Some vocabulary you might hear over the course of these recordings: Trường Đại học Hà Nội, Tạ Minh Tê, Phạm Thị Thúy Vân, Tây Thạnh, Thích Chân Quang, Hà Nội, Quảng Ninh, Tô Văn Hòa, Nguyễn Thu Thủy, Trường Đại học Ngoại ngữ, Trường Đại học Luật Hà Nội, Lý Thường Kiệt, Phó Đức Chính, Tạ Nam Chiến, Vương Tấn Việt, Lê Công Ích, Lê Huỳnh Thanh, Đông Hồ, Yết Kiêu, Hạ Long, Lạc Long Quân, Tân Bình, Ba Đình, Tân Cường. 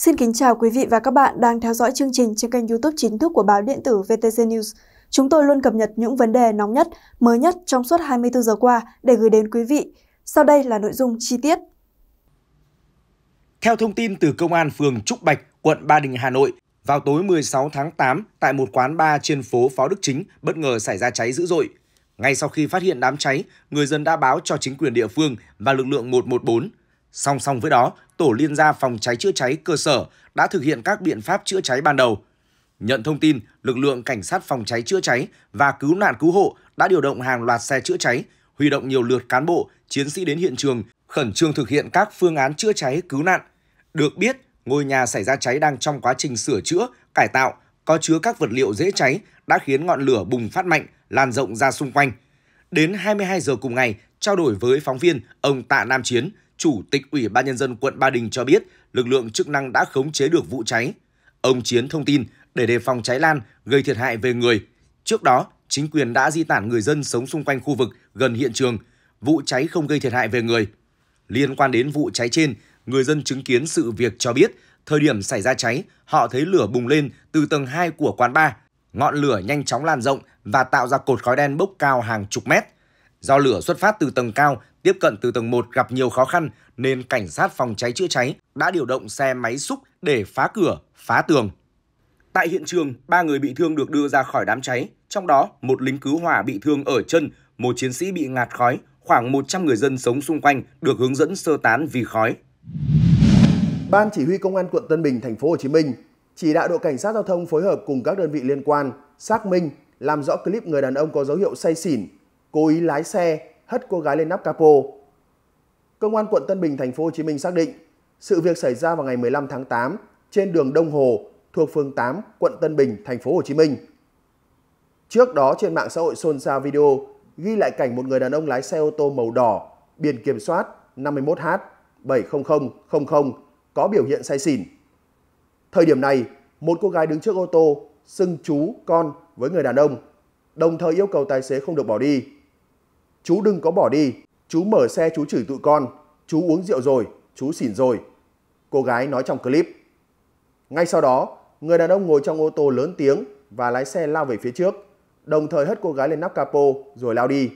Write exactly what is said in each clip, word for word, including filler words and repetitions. Xin kính chào quý vị và các bạn đang theo dõi chương trình trên kênh YouTube chính thức của báo điện tử vê tê xê News. Chúng tôi luôn cập nhật những vấn đề nóng nhất, mới nhất trong suốt hai mươi tư giờ qua để gửi đến quý vị. Sau đây là nội dung chi tiết. Theo thông tin từ Công an phường Trúc Bạch, quận Ba Đình, Hà Nội, vào tối mười sáu tháng tám, tại một quán bar trên phố Phó Đức Chính bất ngờ xảy ra cháy dữ dội. Ngay sau khi phát hiện đám cháy, người dân đã báo cho chính quyền địa phương và lực lượng một một bốn. Song song với đó, tổ liên gia phòng cháy chữa cháy cơ sở đã thực hiện các biện pháp chữa cháy ban đầu. Nhận thông tin, lực lượng cảnh sát phòng cháy chữa cháy và cứu nạn cứu hộ đã điều động hàng loạt xe chữa cháy, huy động nhiều lượt cán bộ, chiến sĩ đến hiện trường, khẩn trương thực hiện các phương án chữa cháy cứu nạn. Được biết, ngôi nhà xảy ra cháy đang trong quá trình sửa chữa, cải tạo, có chứa các vật liệu dễ cháy đã khiến ngọn lửa bùng phát mạnh, lan rộng ra xung quanh. Đến hai mươi hai giờ cùng ngày, trao đổi với phóng viên, ông Tạ Nam Chiến, Chủ tịch Ủy ban Nhân dân quận Ba Đình cho biết lực lượng chức năng đã khống chế được vụ cháy. Ông Chiến thông tin để đề phòng cháy lan gây thiệt hại về người. Trước đó, chính quyền đã di tản người dân sống xung quanh khu vực gần hiện trường. Vụ cháy không gây thiệt hại về người. Liên quan đến vụ cháy trên, người dân chứng kiến sự việc cho biết thời điểm xảy ra cháy, họ thấy lửa bùng lên từ tầng hai của quán bar. Ngọn lửa nhanh chóng lan rộng và tạo ra cột khói đen bốc cao hàng chục mét. Do lửa xuất phát từ tầng cao, tiếp cận từ tầng một gặp nhiều khó khăn nên cảnh sát phòng cháy chữa cháy đã điều động xe máy xúc để phá cửa, phá tường. Tại hiện trường, ba người bị thương được đưa ra khỏi đám cháy, trong đó một lính cứu hỏa bị thương ở chân, một chiến sĩ bị ngạt khói, khoảng một trăm người dân sống xung quanh được hướng dẫn sơ tán vì khói. Ban chỉ huy công an quận Tân Bình, thành phố Hồ Chí Minh chỉ đạo đội cảnh sát giao thông phối hợp cùng các đơn vị liên quan xác minh, làm rõ clip người đàn ông có dấu hiệu say xỉn, cố ý lái xe hất cô gái lên nắp capo. Công an quận Tân Bình, thành phố Hồ Chí Minh xác định sự việc xảy ra vào ngày mười lăm tháng tám trên đường Đông Hồ thuộc phường tám, quận Tân Bình, thành phố Hồ Chí Minh. Trước đó trên mạng xã hội xôn xao video ghi lại cảnh một người đàn ông lái xe ô tô màu đỏ biển kiểm soát năm một H bảy không không không không có biểu hiện say xỉn. Thời điểm này, một cô gái đứng trước ô tô xưng chú con với người đàn ông, đồng thời yêu cầu tài xế không được bỏ đi. Chú đừng có bỏ đi, chú mở xe chú chửi tụi con, chú uống rượu rồi, chú xỉn rồi, cô gái nói trong clip. Ngay sau đó, người đàn ông ngồi trong ô tô lớn tiếng và lái xe lao về phía trước, đồng thời hất cô gái lên nắp capo rồi lao đi.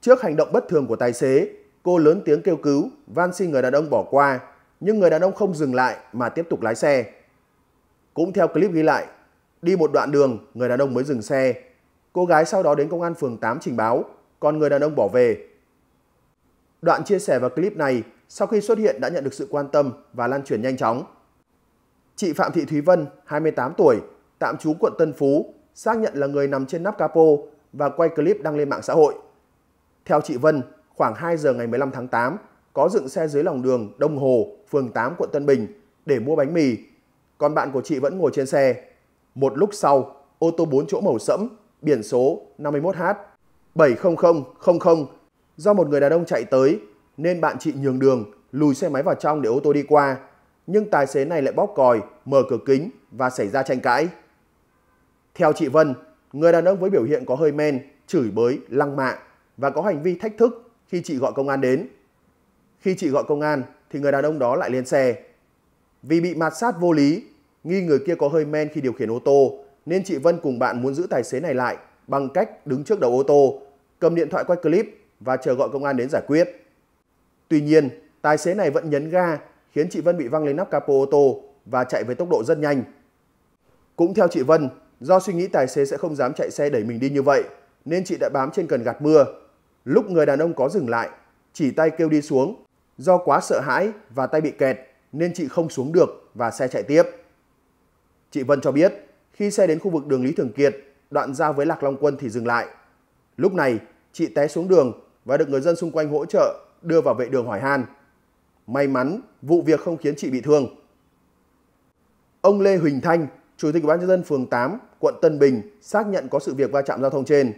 Trước hành động bất thường của tài xế, cô lớn tiếng kêu cứu, van xin người đàn ông bỏ qua, nhưng người đàn ông không dừng lại mà tiếp tục lái xe. Cũng theo clip ghi lại, đi một đoạn đường, người đàn ông mới dừng xe. Cô gái sau đó đến công an phường tám trình báo, còn người đàn ông bỏ về. Đoạn chia sẻ và clip này sau khi xuất hiện đã nhận được sự quan tâm và lan truyền nhanh chóng. Chị Phạm Thị Thúy Vân, hai mươi tám tuổi, tạm trú quận Tân Phú, xác nhận là người nằm trên nắp capo và quay clip đăng lên mạng xã hội. Theo chị Vân, khoảng hai giờ ngày mười lăm tháng tám, có dựng xe dưới lòng đường Đông Hồ, phường tám, quận Tân Bình để mua bánh mì. Còn bạn của chị vẫn ngồi trên xe. Một lúc sau, ô tô bốn chỗ màu sẫm, biển số năm một H bảy không không không không do một người đàn ông chạy tới nên bạn chị nhường đường, lùi xe máy vào trong để ô tô đi qua, nhưng tài xế này lại bóp còi, mở cửa kính và xảy ra tranh cãi. Theo chị Vân, người đàn ông với biểu hiện có hơi men, chửi bới, lăng mạ và có hành vi thách thức khi chị gọi công an đến. Khi chị gọi công an thì người đàn ông đó lại lên xe. Vì bị mạt sát vô lý, nghi người kia có hơi men khi điều khiển ô tô nên chị Vân cùng bạn muốn giữ tài xế này lại bằng cách đứng trước đầu ô tô, cầm điện thoại quay clip và chờ gọi công an đến giải quyết. Tuy nhiên, tài xế này vẫn nhấn ga khiến chị Vân bị văng lên nắp capo ô tô và chạy với tốc độ rất nhanh. Cũng theo chị Vân, do suy nghĩ tài xế sẽ không dám chạy xe đẩy mình đi như vậy nên chị đã bám trên cần gạt mưa. Lúc người đàn ông có dừng lại, chỉ tay kêu đi xuống. Do quá sợ hãi và tay bị kẹt nên chị không xuống được và xe chạy tiếp. Chị Vân cho biết khi xe đến khu vực đường Lý Thường Kiệt, đoạn giao với Lạc Long Quân thì dừng lại. Lúc này, chị té xuống đường và được người dân xung quanh hỗ trợ đưa vào vệ đường hỏi han. May mắn, vụ việc không khiến chị bị thương. Ông Lê Huỳnh Thanh, Chủ tịch Ủy ban Nhân dân phường tám, quận Tân Bình xác nhận có sự việc va chạm giao thông trên.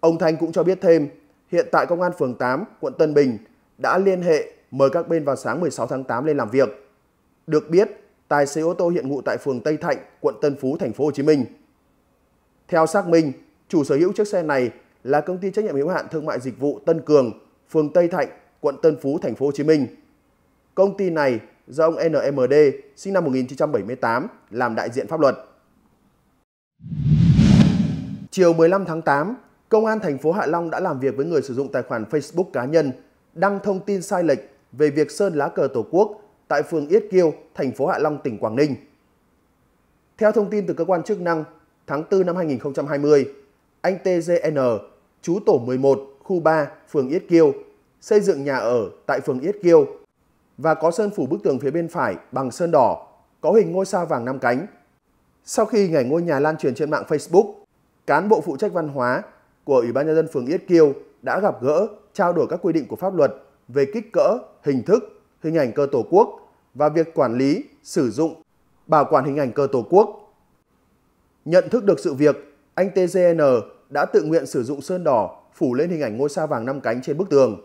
Ông Thanh cũng cho biết thêm, hiện tại Công an phường tám, quận Tân Bình đã liên hệ mời các bên vào sáng mười sáu tháng tám lên làm việc. Được biết, tài xế ô tô hiện ngụ tại phường Tây Thạnh, quận Tân Phú, thành phố Hồ Chí Minh. Theo xác minh, chủ sở hữu chiếc xe này là công ty trách nhiệm hữu hạn thương mại dịch vụ Tân Cường, phường Tây Thạnh, quận Tân Phú, thành phố Hồ Chí Minh. Công ty này do ông en em đê sinh năm một nghìn chín trăm bảy mươi tám làm đại diện pháp luật. Chiều mười lăm tháng tám, Công an thành phố Hạ Long đã làm việc với người sử dụng tài khoản Facebook cá nhân đăng thông tin sai lệch về việc sơn lá cờ Tổ quốc tại phường Yết Kiêu, thành phố Hạ Long, tỉnh Quảng Ninh. Theo thông tin từ cơ quan chức năng, tháng tư năm hai nghìn không trăm hai mươi, anh tê giê en, trú tổ mười một, khu ba, phường Yết Kiêu, xây dựng nhà ở tại phường Yết Kiêu và có sơn phủ bức tường phía bên phải bằng sơn đỏ, có hình ngôi sao vàng năm cánh. Sau khi ngày ngôi nhà lan truyền trên mạng Facebook, cán bộ phụ trách văn hóa của Ủy ban nhân dân phường Yết Kiêu đã gặp gỡ, trao đổi các quy định của pháp luật về kích cỡ, hình thức, hình ảnh cờ Tổ quốc và việc quản lý, sử dụng, bảo quản hình ảnh cờ Tổ quốc. Nhận thức được sự việc, anh tê giê en đã tự nguyện sử dụng sơn đỏ phủ lên hình ảnh ngôi sao vàng năm cánh trên bức tường.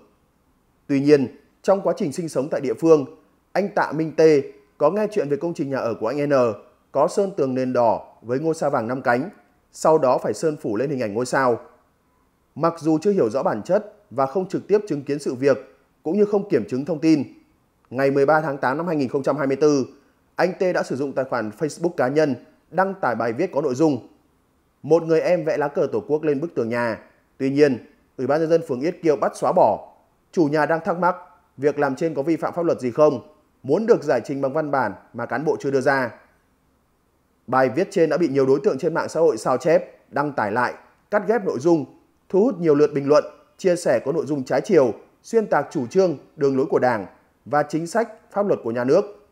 Tuy nhiên, trong quá trình sinh sống tại địa phương, anh Tạ Minh Tê có nghe chuyện về công trình nhà ở của anh N có sơn tường nền đỏ với ngôi sao vàng năm cánh, sau đó phải sơn phủ lên hình ảnh ngôi sao. Mặc dù chưa hiểu rõ bản chất và không trực tiếp chứng kiến sự việc, cũng như không kiểm chứng thông tin, ngày mười ba tháng tám năm hai nghìn không trăm hai mươi tư, anh Tê đã sử dụng tài khoản Facebook cá nhân đăng tải bài viết có nội dung "Một người em vẽ lá cờ Tổ quốc lên bức tường nhà". Tuy nhiên, Ủy ban nhân dân phường Yết Kiêu bắt xóa bỏ. Chủ nhà đang thắc mắc việc làm trên có vi phạm pháp luật gì không, muốn được giải trình bằng văn bản mà cán bộ chưa đưa ra. Bài viết trên đã bị nhiều đối tượng trên mạng xã hội sao chép, đăng tải lại, cắt ghép nội dung, thu hút nhiều lượt bình luận, chia sẻ có nội dung trái chiều, xuyên tạc chủ trương, đường lối của Đảng và chính sách, pháp luật của nhà nước.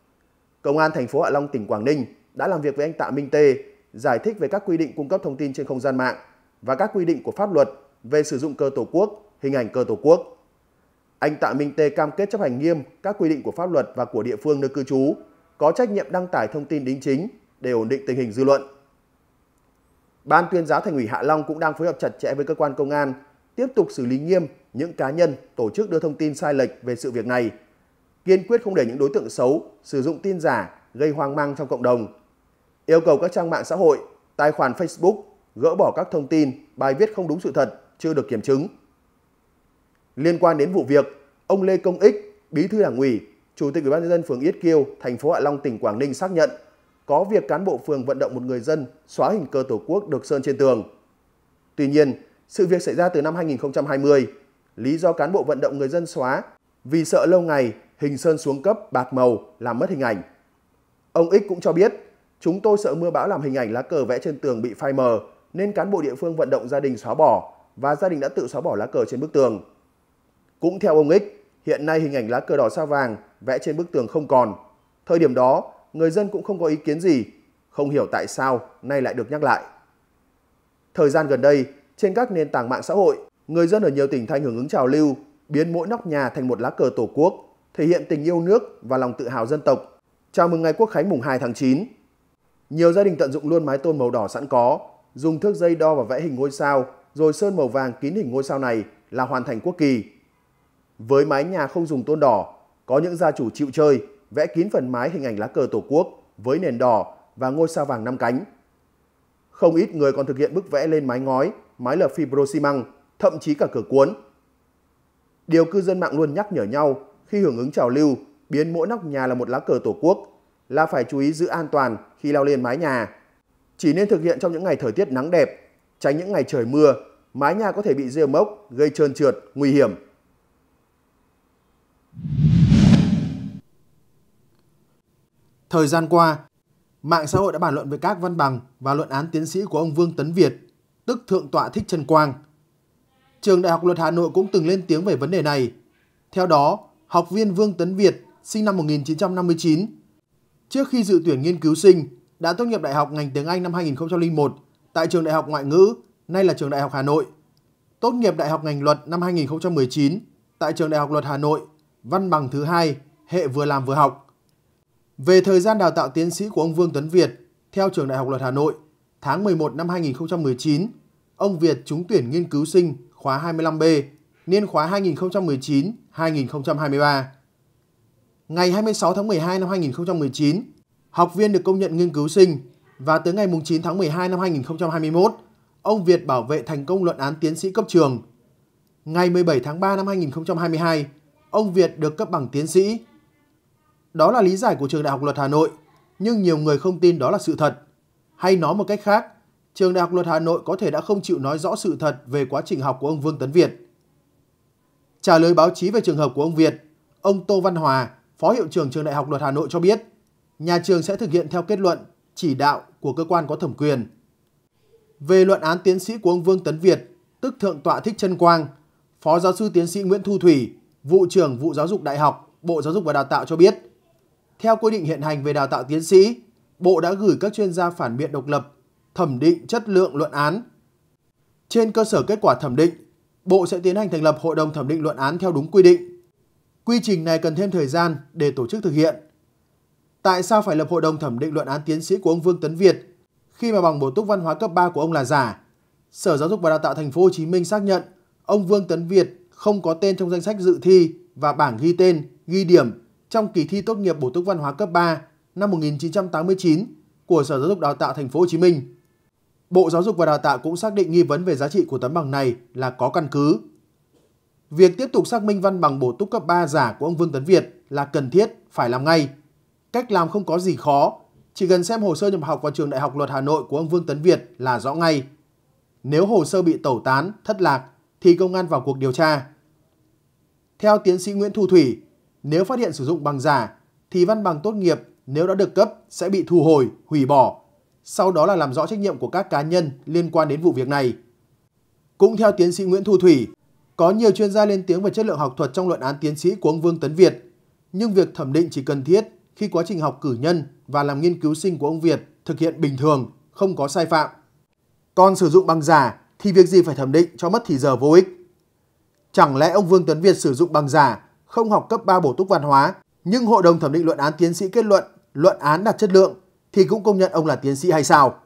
Công an thành phố Hạ Long, tỉnh Quảng Ninh đã làm việc với anh Tạ Minh Tê, giải thích về các quy định cung cấp thông tin trên không gian mạng và các quy định của pháp luật về sử dụng cờ Tổ quốc, hình ảnh cờ Tổ quốc. Anh Tạ Minh Tê cam kết chấp hành nghiêm các quy định của pháp luật và của địa phương nơi cư trú, có trách nhiệm đăng tải thông tin đính chính để ổn định tình hình dư luận. Ban tuyên giáo Thành ủy Hạ Long cũng đang phối hợp chặt chẽ với cơ quan công an, tiếp tục xử lý nghiêm những cá nhân, tổ chức đưa thông tin sai lệch về sự việc này, kiên quyết không để những đối tượng xấu sử dụng tin giả gây hoang mang trong cộng đồng. Yêu cầu các trang mạng xã hội, tài khoản Facebook gỡ bỏ các thông tin, bài viết không đúng sự thật, chưa được kiểm chứng. Liên quan đến vụ việc, ông Lê Công Ích, Bí thư Đảng ủy, Chủ tịch Ủy ban nhân dân phường Yết Kiêu, thành phố Hạ Long, tỉnh Quảng Ninh xác nhận có việc cán bộ phường vận động một người dân xóa hình cờ Tổ quốc được sơn trên tường. Tuy nhiên, sự việc xảy ra từ năm hai nghìn không trăm hai mươi, lý do cán bộ vận động người dân xóa vì sợ lâu ngày hình sơn xuống cấp bạc màu làm mất hình ảnh. Ông Ích cũng cho biết, chúng tôi sợ mưa bão làm hình ảnh lá cờ vẽ trên tường bị phai mờ nên cán bộ địa phương vận động gia đình xóa bỏ và gia đình đã tự xóa bỏ lá cờ trên bức tường. Cũng theo ông Ích, hiện nay hình ảnh lá cờ đỏ sao vàng vẽ trên bức tường không còn. Thời điểm đó, người dân cũng không có ý kiến gì, không hiểu tại sao nay lại được nhắc lại. Thời gian gần đây, trên các nền tảng mạng xã hội, người dân ở nhiều tỉnh thành hưởng ứng trào lưu, biến mỗi nóc nhà thành một lá cờ Tổ quốc, thể hiện tình yêu nước và lòng tự hào dân tộc, chào mừng ngày Quốc khánh mùng hai tháng chín. Nhiều gia đình tận dụng luôn mái tôn màu đỏ sẵn có, dùng thước dây đo và vẽ hình ngôi sao, rồi sơn màu vàng kín hình ngôi sao này là hoàn thành quốc kỳ. Với mái nhà không dùng tôn đỏ, có những gia chủ chịu chơi, vẽ kín phần mái hình ảnh lá cờ Tổ quốc với nền đỏ và ngôi sao vàng năm cánh. Không ít người còn thực hiện bức vẽ lên mái ngói, mái lợp fibro xi măng, thậm chí cả cửa cuốn. Điều cư dân mạng luôn nhắc nhở nhau khi hưởng ứng trào lưu biến mỗi nóc nhà là một lá cờ Tổ quốc là phải chú ý giữ an toàn khi leo lên mái nhà. Chỉ nên thực hiện trong những ngày thời tiết nắng đẹp, tránh những ngày trời mưa, mái nhà có thể bị rêu mốc, gây trơn trượt, nguy hiểm. Thời gian qua, mạng xã hội đã bàn luận về các văn bằng và luận án tiến sĩ của ông Vương Tấn Việt, tức Thượng tọa Thích Chân Quang. Trường Đại học Luật Hà Nội cũng từng lên tiếng về vấn đề này. Theo đó, học viên Vương Tấn Việt sinh năm một nghìn chín trăm năm mươi chín, trước khi dự tuyển nghiên cứu sinh, đã tốt nghiệp Đại học ngành tiếng Anh năm hai nghìn không trăm lẻ một tại Trường Đại học Ngoại ngữ, nay là Trường Đại học Hà Nội. Tốt nghiệp Đại học ngành Luật năm hai nghìn không trăm mười chín tại Trường Đại học Luật Hà Nội, văn bằng thứ hai, hệ vừa làm vừa học. Về thời gian đào tạo tiến sĩ của ông Vương Tấn Việt, theo Trường Đại học Luật Hà Nội, tháng mười một năm hai nghìn không trăm mười chín, ông Việt trúng tuyển nghiên cứu sinh khóa hai mươi lăm B, niên khóa hai nghìn không trăm mười chín đến hai nghìn không trăm hai mươi ba. Ngày hai mươi sáu tháng mười hai năm hai nghìn không trăm mười chín, học viên được công nhận nghiên cứu sinh và tới ngày chín tháng mười hai năm hai nghìn không trăm hai mươi mốt, ông Việt bảo vệ thành công luận án tiến sĩ cấp trường. Ngày mười bảy tháng ba năm hai nghìn không trăm hai mươi hai, ông Việt được cấp bằng tiến sĩ. Đó là lý giải của Trường Đại học Luật Hà Nội, nhưng nhiều người không tin đó là sự thật. Hay nói một cách khác, Trường Đại học Luật Hà Nội có thể đã không chịu nói rõ sự thật về quá trình học của ông Vương Tấn Việt. Trả lời báo chí về trường hợp của ông Việt, ông Tô Văn Hòa, Phó Hiệu trưởng Trường Đại học Luật Hà Nội cho biết, nhà trường sẽ thực hiện theo kết luận, chỉ đạo của cơ quan có thẩm quyền. Về luận án tiến sĩ của ông Vương Tấn Việt, tức Thượng tọa Thích Chân Quang, Phó Giáo sư tiến sĩ Nguyễn Thu Thủy, Vụ trưởng Vụ Giáo dục Đại học, Bộ Giáo dục và Đào tạo cho biết, theo quy định hiện hành về đào tạo tiến sĩ, Bộ đã gửi các chuyên gia phản biện độc lập, thẩm định chất lượng luận án. Trên cơ sở kết quả thẩm định, Bộ sẽ tiến hành thành lập Hội đồng thẩm định luận án theo đúng quy định. Quy trình này cần thêm thời gian để tổ chức thực hiện. Tại sao phải lập Hội đồng thẩm định luận án tiến sĩ của ông Vương Tấn Việt khi mà bằng bổ túc văn hóa cấp ba của ông là giả? Sở Giáo dục và Đào tạo Thành phố Hồ Chí Minh xác nhận ông Vương Tấn Việt không có tên trong danh sách dự thi và bảng ghi tên, ghi điểm trong kỳ thi tốt nghiệp bổ túc văn hóa cấp ba năm một nghìn chín trăm tám mươi chín của Sở Giáo dục Đào tạo Thành phố Hồ Chí Minh. Bộ Giáo dục và Đào tạo cũng xác định nghi vấn về giá trị của tấm bằng này là có căn cứ. Việc tiếp tục xác minh văn bằng bổ túc cấp ba giả của ông Vương Tấn Việt là cần thiết, phải làm ngay. Cách làm không có gì khó, chỉ cần xem hồ sơ nhập học vào Trường Đại học Luật Hà Nội của ông Vương Tấn Việt là rõ ngay. Nếu hồ sơ bị tẩu tán, thất lạc thì công an vào cuộc điều tra. Theo tiến sĩ Nguyễn Thu Thủy, nếu phát hiện sử dụng bằng giả thì văn bằng tốt nghiệp nếu đã được cấp sẽ bị thu hồi, hủy bỏ. Sau đó là làm rõ trách nhiệm của các cá nhân liên quan đến vụ việc này. Cũng theo tiến sĩ Nguyễn Thu Thủy, có nhiều chuyên gia lên tiếng về chất lượng học thuật trong luận án tiến sĩ của ông Vương Tấn Việt, nhưng việc thẩm định chỉ cần thiết khi quá trình học cử nhân và làm nghiên cứu sinh của ông Việt thực hiện bình thường, không có sai phạm. Còn sử dụng bằng giả thì việc gì phải thẩm định cho mất thì giờ vô ích. Chẳng lẽ ông Vương Tấn Việt sử dụng bằng giả, không học cấp ba bổ túc văn hóa, nhưng Hội đồng thẩm định luận án tiến sĩ kết luận luận án đạt chất lượng thì cũng công nhận ông là tiến sĩ hay sao?